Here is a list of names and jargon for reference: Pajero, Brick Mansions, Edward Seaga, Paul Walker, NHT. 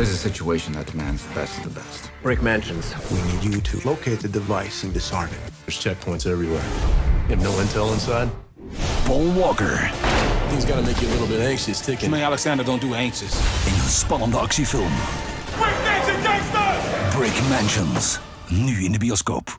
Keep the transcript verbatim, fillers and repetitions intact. There's a situation that demands the best of the best. Brick Mansions. We need you to locate the device and disarm it. There's checkpoints everywhere. You have no intel inside? Paul Walker. Things gotta make you a little bit anxious, ticking. Me, Alexander, don't do anxious. In een spannende actiefilm. Brick Mansions! Nu in de bioscoop.